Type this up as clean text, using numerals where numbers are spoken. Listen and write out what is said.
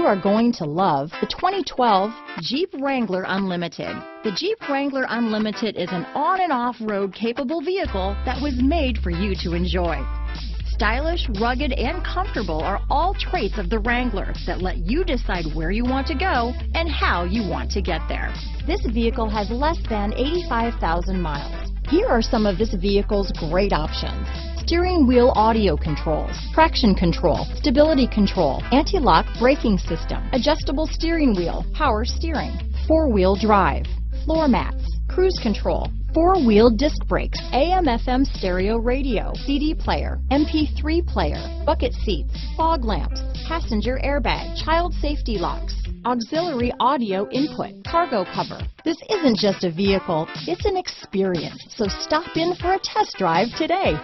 you are going to love the 2012 Jeep Wrangler Unlimited. The Jeep Wrangler Unlimited is an on and off-road capable vehicle that was made for you to enjoy. Stylish, rugged, and comfortable are all traits of the Wrangler that let you decide where you want to go and how you want to get there. This vehicle has less than 85,000 miles. Here are some of this vehicle's great options: steering wheel audio controls, traction control, stability control, anti-lock braking system, adjustable steering wheel, power steering, four-wheel drive, floor mats, cruise control, four-wheel disc brakes, AM/FM stereo radio, CD player, MP3 player, bucket seats, fog lamps, passenger airbag, child safety locks, auxiliary audio input, cargo cover. This isn't just a vehicle, it's an experience, so stop in for a test drive today.